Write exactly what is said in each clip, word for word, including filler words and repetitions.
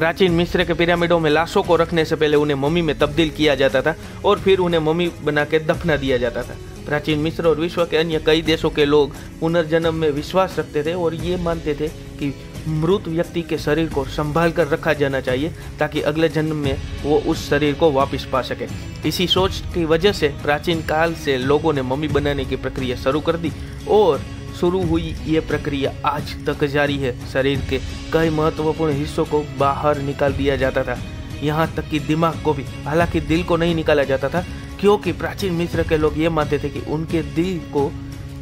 प्राचीन मिस्र के पिरामिडों में लाशों को रखने से पहले उन्हें मम्मी में तब्दील किया जाता था और फिर उन्हें मम्मी बना के दफना दिया जाता था। प्राचीन मिस्र और विश्व के अन्य कई देशों के लोग पुनर्जन्म में विश्वास रखते थे और ये मानते थे कि मृत व्यक्ति के शरीर को संभाल कर रखा जाना चाहिए ताकि अगले जन्म में वो उस शरीर को वापस पा सके। इसी सोच की वजह से प्राचीन काल से लोगों ने मम्मी बनाने की प्रक्रिया शुरू कर दी और शुरू हुई ये प्रक्रिया आज तक जारी है। शरीर के कई महत्वपूर्ण हिस्सों को बाहर निकाल दिया जाता था, यहाँ तक कि दिमाग को भी। हालांकि दिल को नहीं निकाला जाता था क्योंकि प्राचीन मिस्र के लोग ये मानते थे कि उनके दिल को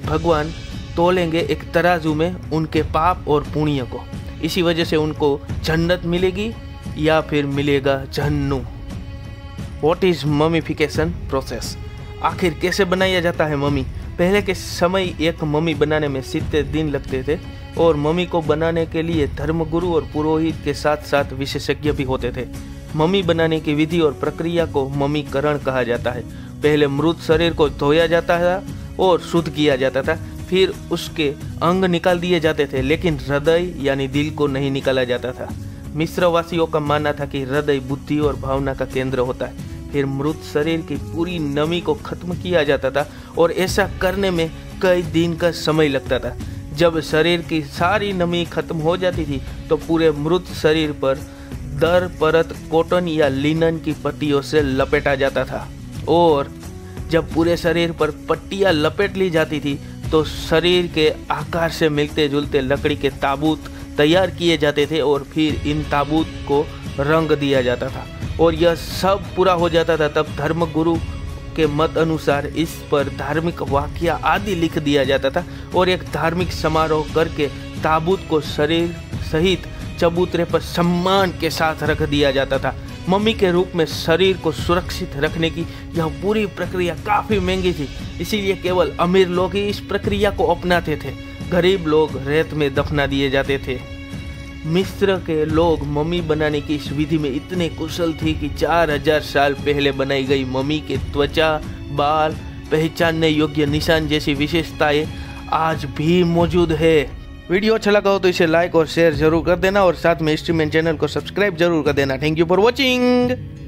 भगवान तोलेंगे एक तराजू में उनके पाप और पुण्य को, इसी वजह से उनको जन्नत मिलेगी या फिर मिलेगा जहन्नुम। What is mummification process? आखिर कैसे बनाया जाता है मम्मी? पहले के समय एक मम्मी बनाने में सितर दिन लगते थे और मम्मी को बनाने के लिए धर्मगुरु और पुरोहित के साथ साथ विशेषज्ञ भी होते थे। मम्मी बनाने की विधि और प्रक्रिया को ममीकरण कहा जाता है। पहले मृत शरीर को धोया जाता था और शुद्ध किया जाता था, फिर उसके अंग निकाल दिए जाते थे, लेकिन हृदय यानी दिल को नहीं निकाला जाता था। मिस्रवासियों का मानना था कि हृदय बुद्धि और भावना का केंद्र होता है। फिर मृत शरीर की पूरी नमी को खत्म किया जाता था और ऐसा करने में कई दिन का समय लगता था। जब शरीर की सारी नमी खत्म हो जाती थी तो पूरे मृत शरीर पर दर परत कॉटन या लिनन की पट्टियों से लपेटा जाता था और जब पूरे शरीर पर पट्टियाँ लपेट ली जाती थी तो शरीर के आकार से मिलते जुलते लकड़ी के ताबूत तैयार किए जाते थे और फिर इन ताबूत को रंग दिया जाता था और यह सब पूरा हो जाता था। तब धर्मगुरु के मत अनुसार इस पर धार्मिक वाक्या आदि लिख दिया जाता था और एक धार्मिक समारोह करके ताबूत को शरीर सहित चबूतरे पर सम्मान के साथ रख दिया जाता था। मम्मी के रूप में शरीर को सुरक्षित रखने की यह पूरी प्रक्रिया काफ़ी महंगी थी, इसीलिए केवल अमीर लोग ही इस प्रक्रिया को अपनाते थे। गरीब लोग रेत में दफना दिए जाते थे। मिस्र के लोग मम्मी बनाने की इस विधि में इतने कुशल थे कि चार हज़ार साल पहले बनाई गई मम्मी के त्वचा, बाल, पहचानने योग्य निशान जैसी विशेषताएँ आज भी मौजूद है। वीडियो अच्छा लगा हो तो इसे लाइक और शेयर जरूर कर देना और साथ में हिस्ट्री मेन चैनल को सब्सक्राइब जरूर कर देना। Thank you for watching.